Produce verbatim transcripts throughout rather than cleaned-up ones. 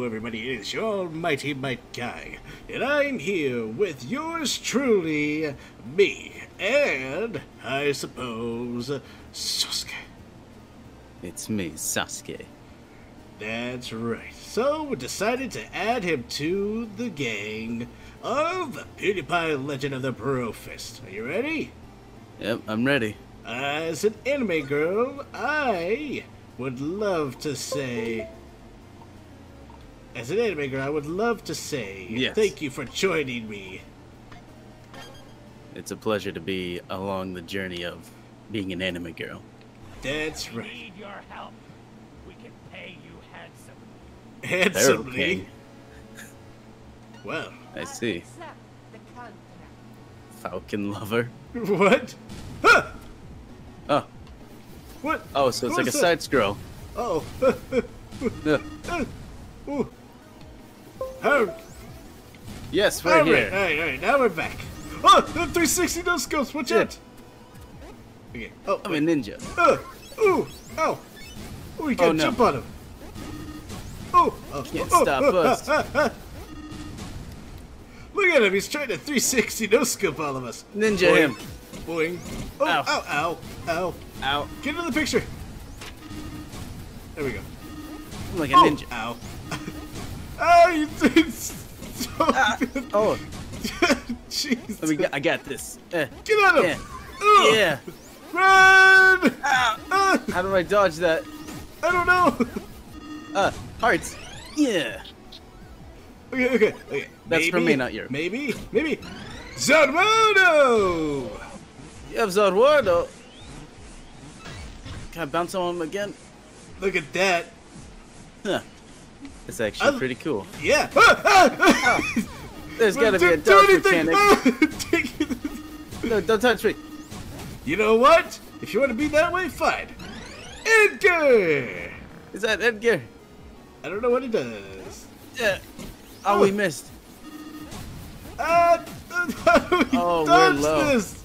Hello everybody, it's your almighty Might Guy, and I'm here with yours truly, me, and, I suppose, Sasuke. It's me, Sasuke. That's right. So we decided to add him to the gang of PewDiePie Legend of the Pro Fist. Are you ready? Yep, I'm ready. As an anime girl, I would love to say... As an anime girl, I would love to say yes. Thank you for joining me. It's a pleasure to be along the journey of being an anime girl. That's right. We need your help. We can pay you handsomely. Handsomely? Well. I see. Falcon lover. What? Ah! Oh. What? Oh, so it's what like a that? Side scroll. Uh oh. uh. Ooh. Her. Yes, we're all here. Right, all right, all right, now we're back. Oh, three sixty no scopes, watch out. Okay. Oh, I'm wait. a ninja. Uh, ooh, ow. Ooh, you gotta oh, no. jump on him. Oh, oh can't oh, stop oh, us. Ah, ah, ah. Look at him, he's trying to three sixty no scope all of us. Ninja Boing. him. Boing. Oh, ow. ow, ow, ow, ow. Get into the picture. There we go. I'm like a oh. ninja. Ow. Oh, you did so ah, oh. Jesus. Let me get, I got this. Uh, get out of him. Yeah. yeah. Run! Ow. Uh. How do I dodge that? I don't know. Uh, hearts. Yeah. Okay, okay, okay. That's maybe, for me, not you. Maybe, maybe. Zarwardo! You have Zarwardo. Can I bounce on him again? Look at that. Huh. That's actually uh, pretty cool. Yeah. Ah, ah, ah. Oh. There's gotta do, be a dodge do mechanic. Ah. No, don't touch me. You know what? If you want to be that way, fine. Edgar. Is that Edgar? I don't know what he does. Yeah. Oh, oh. we missed. Ah, how do we oh, dodge we're low. this?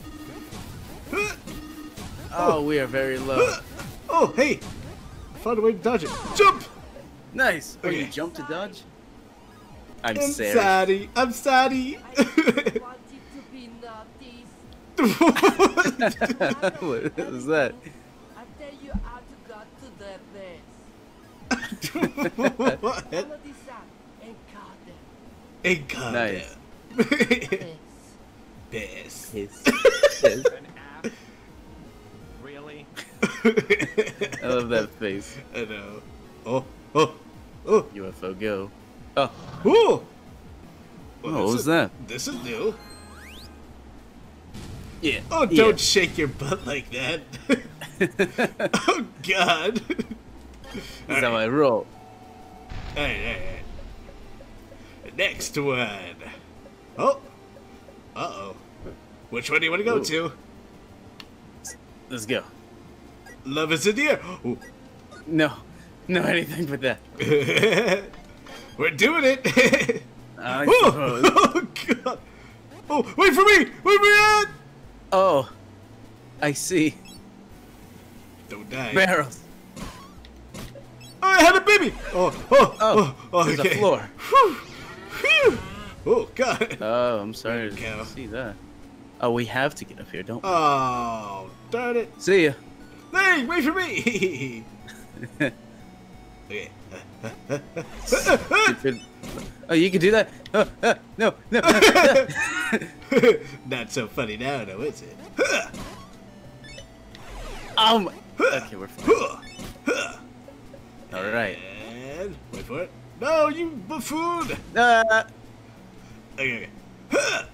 Oh, oh, we are very low. Oh, hey. I found a way to dodge it. Jump. Nice! Okay. Oh, you jump to dodge? I'm, I'm sorry. I'm sorry. I wanted to be naughty. What was that? After you out got to the base. What? Encarder. Encarder. Best. Best. Best. Really? I love that face. I know. Oh. Oh. Oh. U F O go. Oh. Ooh. Well, oh, what was that? This is new. Yeah. Oh, don't yeah. shake your butt like that. Oh, God. That's how I roll. All right, all right, all right. Next one. Oh. Uh-oh. Which one do you want to go Ooh. to? Let's go. Love is in the air. Ooh. No. No, anything but that. We're doing it. I oh, oh, God. Oh, wait for me. Wait for me. Oh, I see. Don't die. Barrels. Oh, I had a baby. Oh, oh, oh, oh, there's okay. a floor. Whew. Whew. Oh, God. Oh, I'm sorry to go. see that. Oh, we have to get up here, don't we? Oh, darn it. See ya. Hey, wait for me. Okay. Oh, you can do that? Oh, uh, no, no. Not so funny now, though, is it? Oh my. Okay, we're fine. All right. And wait for it. No, you buffoon. Uh. Okay. okay.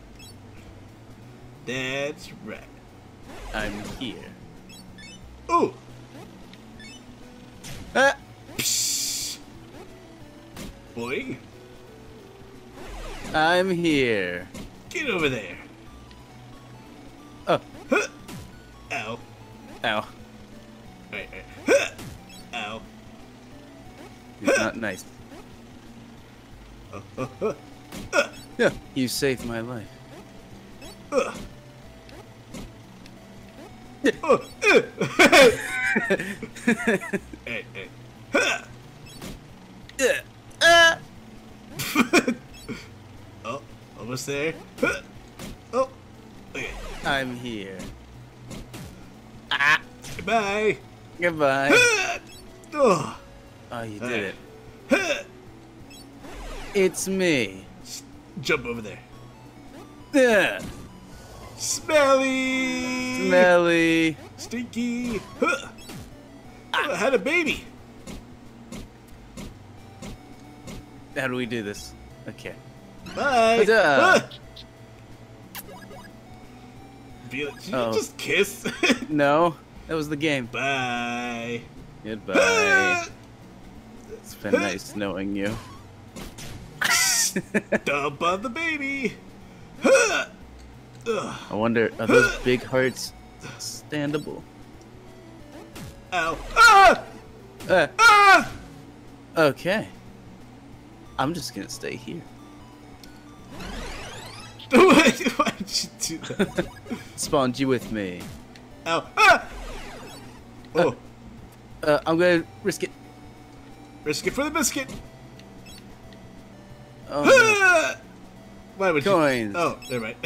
That's right. I'm here. Ooh. Ah. Boy, I'm here. Get over there. Oh. Huh. Ow. Ow. All right, all right. Huh. Ow. It's huh. not nice. Uh, uh, uh. Uh. Yeah. You saved my life. Uh. Uh. Hey, hey. Huh. Uh. almost there. Oh, okay. I'm here. Ah. Goodbye. Goodbye. Oh, you did right. it. It's me. Jump over there. Yeah. Smelly. Smelly. Stinky. Huh. I had a baby. How do we do this? Okay. Bye. Ah. Be like, did oh. you just kiss? No, that was the game. Bye. Goodbye. Ah. It's been nice knowing you. Dump on the baby. I wonder, are those big hearts standable? Ow. Ah! Uh. Ah! Okay. I'm just gonna stay here. Why did you do that? Spawned you with me. Ow. Ah! Oh. Uh, uh, I'm gonna risk it. Risk it for the biscuit. Oh, ah! No. Why would Coins. You? Oh, they're right.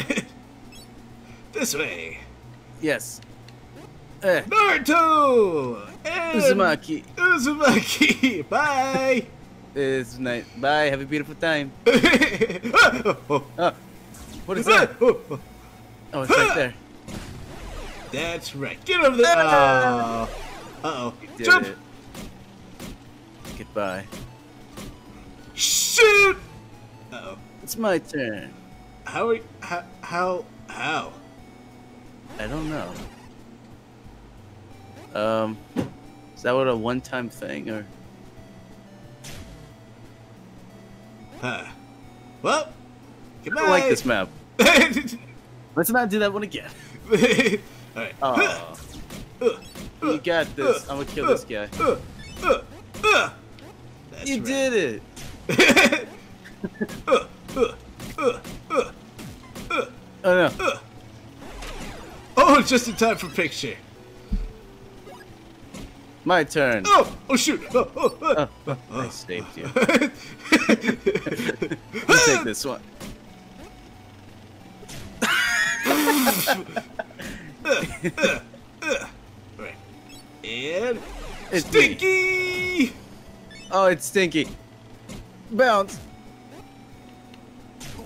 This way. Yes. Uh, Naruto! And Uzumaki. Uzumaki! Bye! It's night. Bye, have a beautiful time. Oh, oh. Oh. What is that? Oh, oh. Oh, it's right there. That's right. Get over there! Oh. Uh-oh. Jump! It. Goodbye. Shoot! Uh-oh. It's my turn. How are you, how, how, how? I don't know. Um, is that what a one-time thing, or? Huh. Well, goodbye. I don't like this map. Let's not do that one again. Alright. Oh. You got this. I'm gonna kill this guy. That's you right. did it! Oh no. Oh, just in time for picture. My turn. Oh! Oh shoot! Oh, oh, oh. Oh, I saved you. You take this one. Right. And it's Stinky! Me. Oh, it's Stinky. Bounce.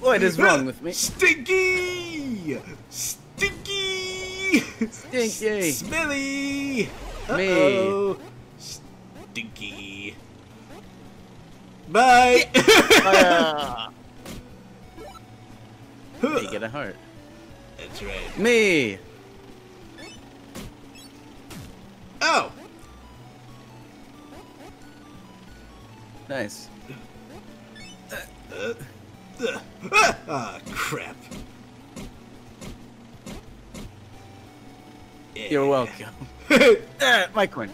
What is wrong with me? Stinky! Stinky! Stinky! Smelly! Uh-oh. Me. Stinky. Bye! Uh, you get a heart. That's right. Me! Oh! Nice. Uh, uh, ah, ah, crap. Yeah. You're welcome. Ah, my coin.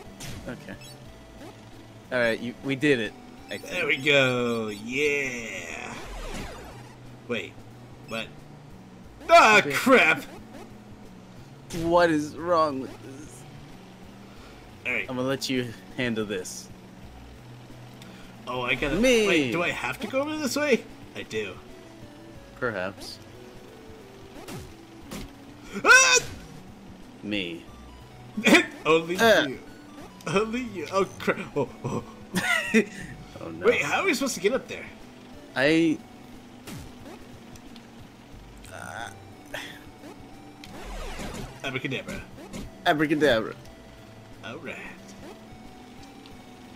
Okay. Alright, you we did it. I think. There we go. Yeah. Wait. What? Ah, okay. Crap. What is wrong with this? Alright. I'm gonna let you handle this. Oh, I gotta. Me. Wait, do I have to go over this way? I do. Perhaps. Ah! Me. Only uh. you. Only you. Oh crap! Oh, oh. Oh no. Wait, how are we supposed to get up there? I. Uh... Abracadabra. Abracadabra. All right.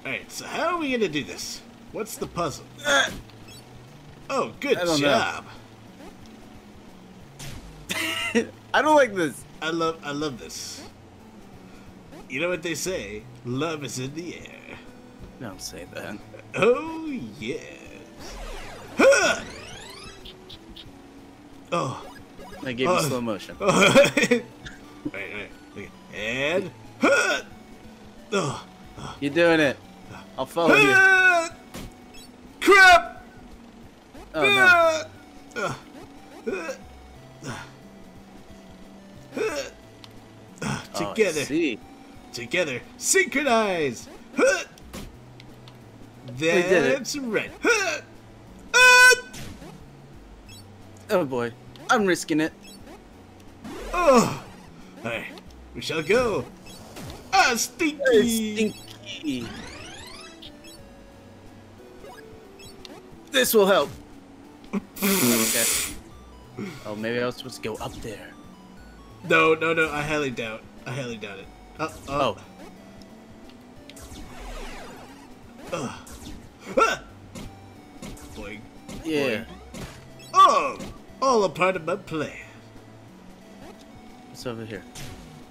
All right. So how are we gonna do this? What's the puzzle? Uh. Oh, good I don't job. Know. I don't like this. I love, I love this. You know what they say? Love is in the air. Don't say that. Oh yes. Huh! Oh. I gave you oh. slow motion. Oh. Alright, alright. Okay. And. Huh! Oh. Oh. You're doing it. I'll follow huh! you. Crap! Oh no. Uh. Uh. Uh. Uh, together, oh, together, synchronize. Huh. That's right. Huh. Uh. Oh boy, I'm risking it. Oh, alright, we shall go. Ah, stinky! That is stinky. This will help. Okay. Oh, maybe I was supposed to go up there. No, no, no. I highly doubt. I highly doubt it. Uh, uh. Oh. Uh. Ah! Boing. Yeah. Boing. Oh, all a part of my play. What's over here?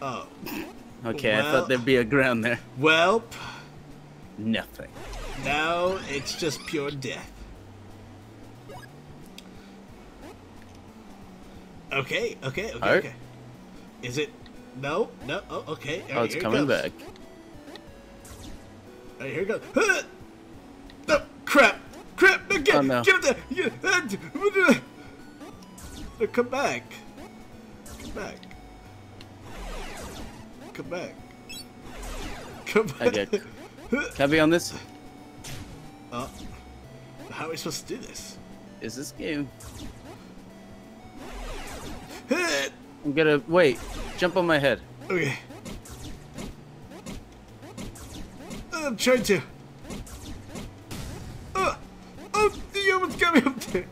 Oh. Okay, well, I thought there'd be a ground there. Welp. Nothing. Now it's just pure death. Okay, okay, okay, right. okay. Is it? No, no, oh, okay. Right, oh, it's coming it back. All right, here it goes. Ah! Oh, crap! Crap! No, get, oh, no. Get it there! Get, uh, come back. Come back. Come back. Come back. I get. Can I be on this? Uh, how are we supposed to do this? Is this game? I'm gonna wait. Jump on my head. Okay. I'm trying to. Uh, oh, you almost got me up there.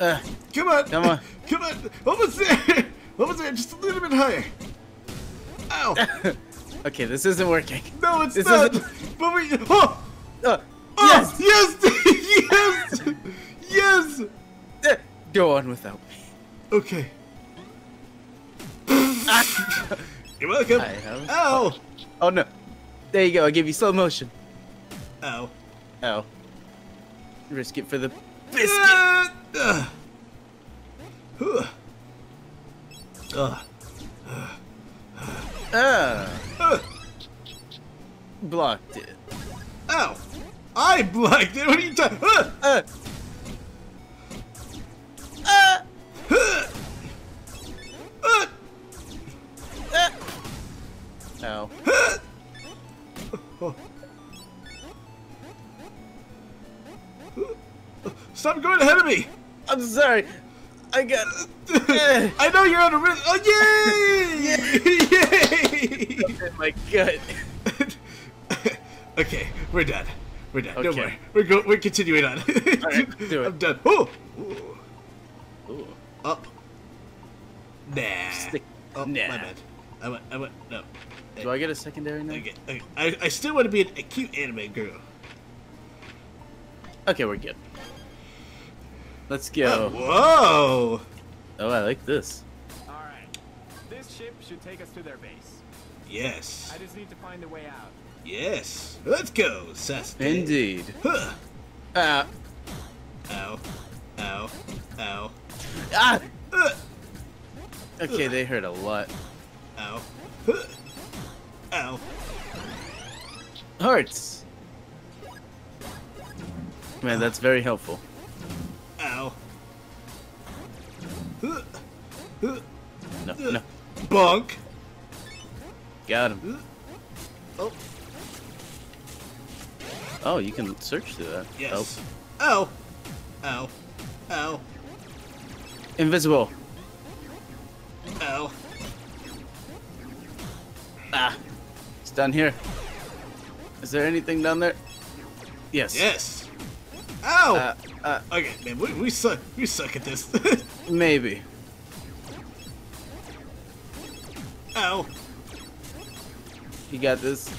Uh, come on. Come on. Come on. Almost there. Almost there. Just a little bit higher. Ow. Okay, this isn't working. No, it's this not. Isn't... But we. Oh. Uh, oh. Yes. Yes. Yes. Yes. Uh, go on without me. Okay. You're welcome. Ow! Fun. Oh no. There you go. I give you slow motion. Ow. Ow. Risk it for the biscuit. Uh, uh. Uh. Uh. Uh. Uh. Blocked it. Ow! I blocked it. What are you talking? Uh. Uh. Ow. Stop going ahead of me! I'm sorry. I got. I know you're on a risk. Oh, yay! Yay! Yay! My gut. Okay, we're done. We're done. Okay. Don't worry. We're go. We're continuing on. All right, do it. I'm done. Oh. Ooh. Up. Nah. Stick. Oh, nah. My bad. I went. I went. No. Do I get a secondary now? Okay, okay. I, I still want to be an, a cute anime girl. Okay, we're good. Let's go. Oh, whoa! Oh, I like this. Alright. This ship should take us to their base. Yes. I just need to find a way out. Yes. Let's go, Sasuke. Indeed. Huh. Ow. Ow. Ow. Ow. Ah! Uh. Okay, uh. They hurt a lot. Ow. Huh. Ow. Hearts. Man, that's very helpful. Ow. No, no. Bonk. Got him. Oh. Oh, you can search through that. Yes. Ow. Ow. Ow. Invisible. Ow. Ah. Down here. Is there anything down there? Yes. Yes. Ow! Uh, uh, okay, man, we, we suck. We suck at this. Maybe. Ow! You got this.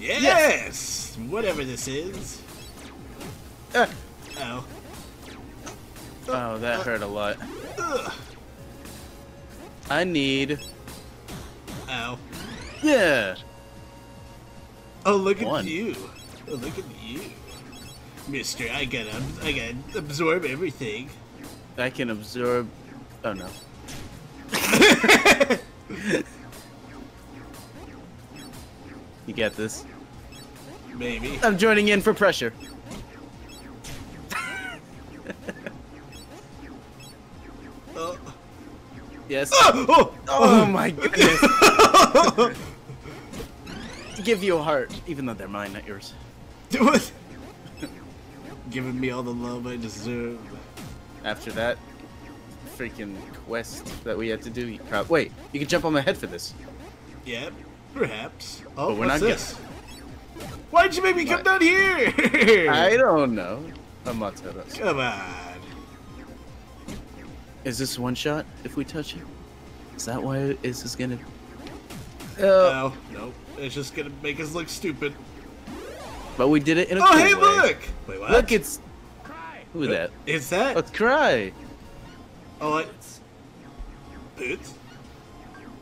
Yes. Yes. Whatever this is. Uh. Ow! Oh, that uh, hurt a lot. Uh. I need. Ow. Yeah. Oh, look One. at you. Oh, look at you. Mister, I gotta, I gotta absorb everything. I can absorb. Oh, no. You get this? Maybe. I'm joining in for pressure. Oh. Yes. Oh, oh, oh my goodness. Give you a heart, even though they're mine, not yours. What? giving me all the love I deserve. After that freaking quest that we had to do, you probably wait. You can jump on my head for this. Yep, perhaps. Oh, but we're what's not this? Gonna... Why'd you make me what? Come down here? I don't know. I'm not telling us. Come on. Is this one shot if we touch it? Is that why it is this gonna? Oh. No, no. It's just gonna make us look stupid. But we did it in a oh, cool hey, way. Look! Wait, what? Look, it's... Cry. Who is that? It's that? Let's Cry! Oh, it's... It's?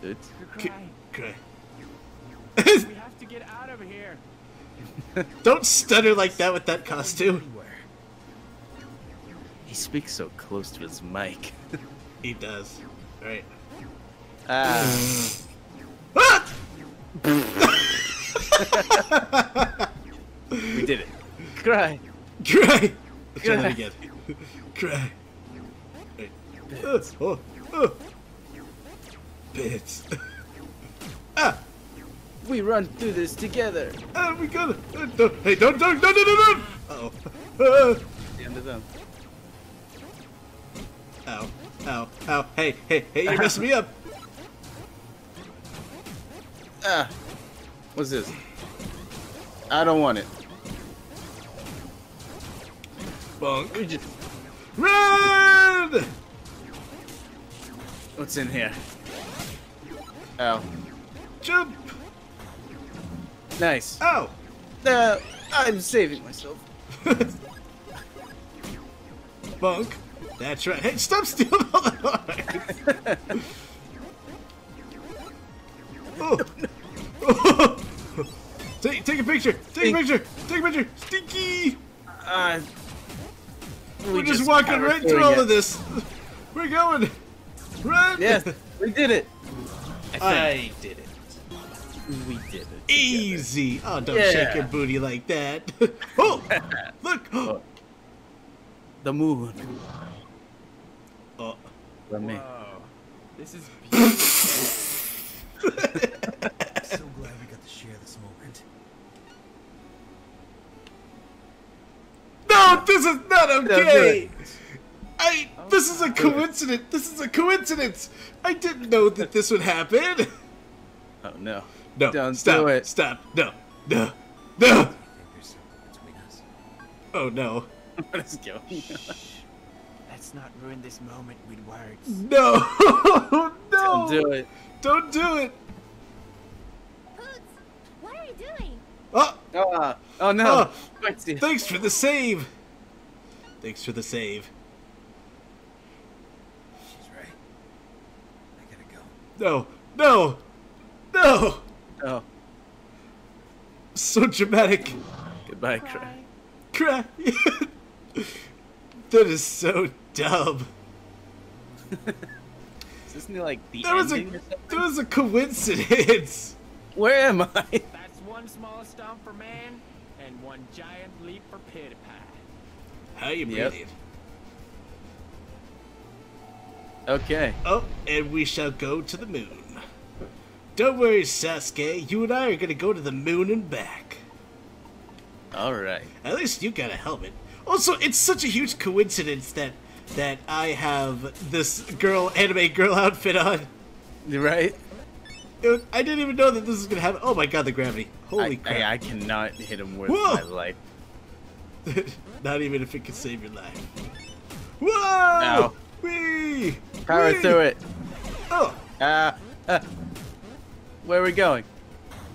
It's? Cry. Cry. We have to get out of here. Don't stutter like that with that costume. He speaks so close to his mic. He does. Right. Uh... ah! We did it. Cry. Cry. Let's try that again. Cry. Right. Bits. Oh, oh. Bits. Ah. We run through this together. Ah, we got it. Uh, don't, hey, don't, don't, don't, don't, don't. Uh oh. Uh. The end of them. Ow, ow, ow. Hey, hey, hey, you're messing me up. Ah. What's this? I don't want it. Bonk. We just... Run! What's in here? Ow. Jump! Nice. Ow! Uh, I'm saving myself. Bonk. That's right. Hey, stop stealing all the lines! Oh! Oh. Take, take a picture! Take a picture! Take a picture! Stinky! Uh, we We're just, just walking right through all it. Of this. We're going! Run! Yes, we did it! I, I did it. We did it. Easy! Together. Oh, don't yeah. shake your booty like that. Oh! Look! Oh. The moon. Oh. Wow. Me. This is beautiful. So glad we got to share this moment. No, this is not okay. I. This is a coincidence. This is a coincidence. I didn't know that this would happen. Oh no! No! Don't stop! Do it. Stop! No! No! No! Oh no! What is going on? Let's not ruin this moment with words. No! No! Don't do it! Don't do it! Doing? Oh! Oh, oh no! Oh, thanks for the save! Thanks for the save. She's right. I gotta go. No! No! No! Oh. So dramatic. Goodbye, Cry. Cry! That is so dumb. Isn't it like the that ending? Was a, that was a coincidence! Where am I? One small stomp for man, and one giant leap for PewDiePie. How you yep. breathe? Okay. Oh, and we shall go to the moon. Don't worry, Sasuke. You and I are gonna go to the moon and back. All right. At least you got a helmet. Also, it's such a huge coincidence that that I have this girl anime girl outfit on. Right. It, I didn't even know that this was gonna happen. Oh my god, the gravity! Holy I, crap! I, I cannot hit him with Whoa! My life. Not even if it could save your life. Whoa! Ow. Wee! Power Wee! Through it. Oh. Uh, uh. Where are we going?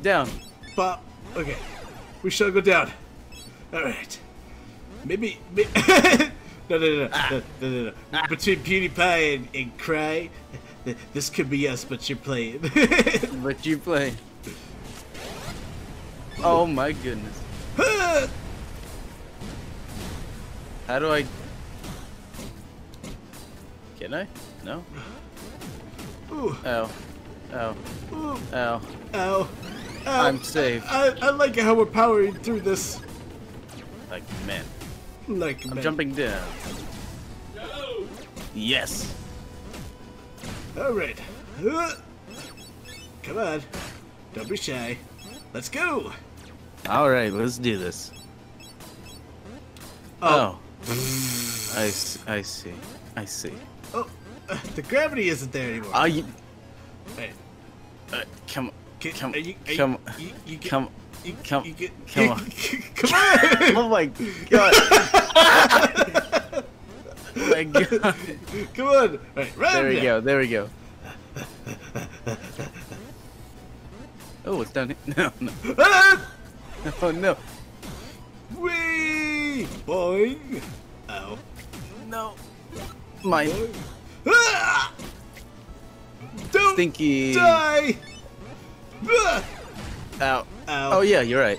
Down. Pop. Okay. We shall go down. All right. Maybe. maybe no, no, no, no, ah. no, no, no, no. Ah. Between PewDiePie and, and Cry. This could be us, but you're playing. But you play. Oh my goodness. How do I... Can I? No? Ooh. Ow. Ow. Ooh. Ow. Ow. I'm safe. I, I, I like how we're powering through this. Like men. Like men. I'm jumping down. No. Yes. Alright. Come on. Don't be shy. Let's go! Alright, let's do this. Oh. oh. I, I see. I see. Oh, uh, the gravity isn't there anymore. Are you... Hey. Uh, come on. Come on. Come on. Come on. You, come, you get, come on. Come on! Oh my god. Oh my god. Come on. Right, right there we now. go, there we go. Oh, it's down here. No, no. Oh no. Whee! Boing! Ow. No. Mine. Ah! Don't Stinky. die! Ah! Ow. Ow. Oh yeah, you're right.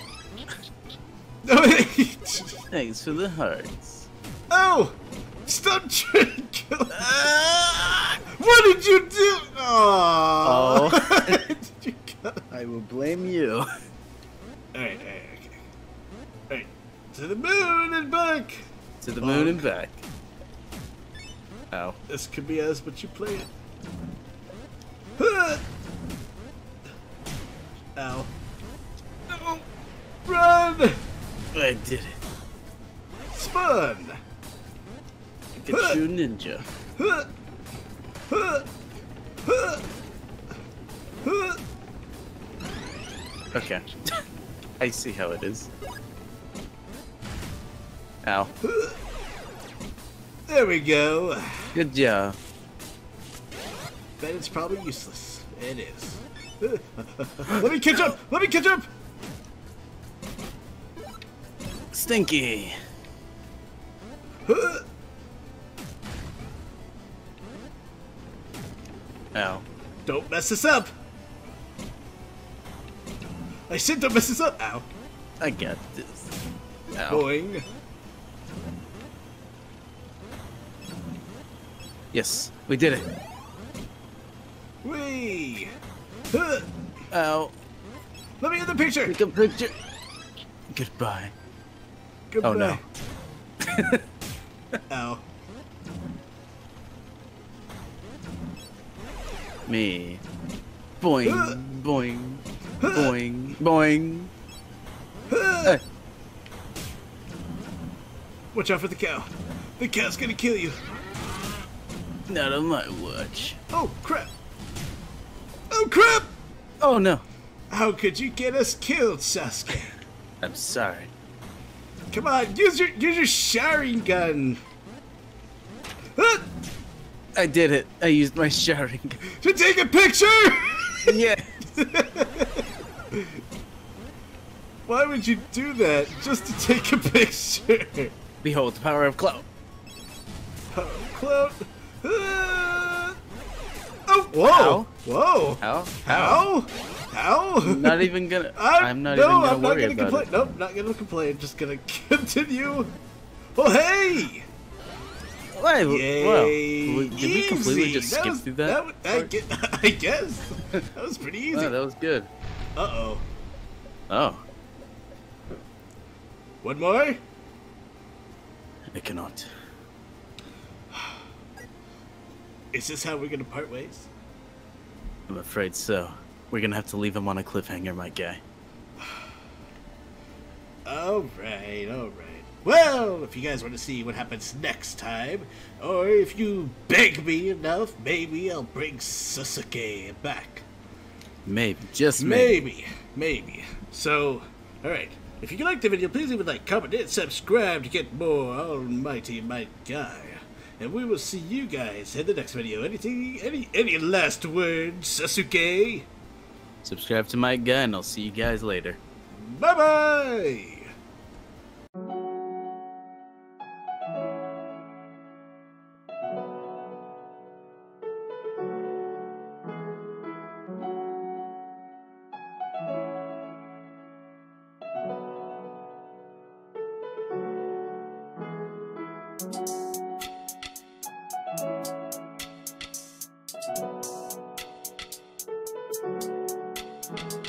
Thanks for the hearts. Oh! Stop trying to kill me! Ah! What did you do? Oh! oh. Did you kill me? I will blame you. Alright, alright, okay. Alright. To the moon and back! To the Bonk. moon and back. Ow. This could be us, but you play it. Ah! Ow. No! Run! I did it. Spun! Pikachu Ninja. Huh. Huh. Huh. Huh. Okay. I see how it is. Ow. There we go. Good job. But it's probably useless. It is. Let me catch up! Let me catch up! Stinky! Huh. Ow. Don't mess this up! I said don't mess this up! Ow. I got this. Ow. Boing. Yes, we did it. Whee! Huh. Ow. Let me get the picture! Get the picture! Goodbye. Goodbye. Oh no. Ow. Me. Boing, huh. boing, huh. boing, boing. Huh. Hey. Watch out for the cow. The cow's gonna kill you. Not on my watch. Oh crap. Oh crap! Oh no. How could you get us killed, Sasuke? I'm sorry. Come on, use your use your Sharingan. Ah! I did it. I used my Sharingan. To take a picture? Yeah. Why would you do that? Just to take a picture. Behold the power of clout. Power of clout. Ah! Oh! Whoa! Ow. Whoa! How? How? How? I'm not even gonna. I'm, I'm not no, even gonna I'm worry not gonna about it. Nope, not gonna complain. Just gonna continue. Oh hey! Wait, yay! Wow. Did easy. we completely just that skip was, through that? that I, guess, I guess that was pretty easy. Wow, that was good. Uh oh. Oh. One more? I cannot. Is this how we're gonna part ways? I'm afraid so. We're gonna have to leave him on a cliffhanger, my guy. Alright, alright. Well, if you guys want to see what happens next time, or if you beg me enough, maybe I'll bring Sasuke back. Maybe, just maybe. Maybe, maybe. So, alright. If you liked the video, please leave a like, comment, and subscribe to get more Almighty Might Guy. And we will see you guys in the next video. Anything, any, any last words, Sasuke? Subscribe to Might Guy, and I'll see you guys later. Bye-bye! Thank you.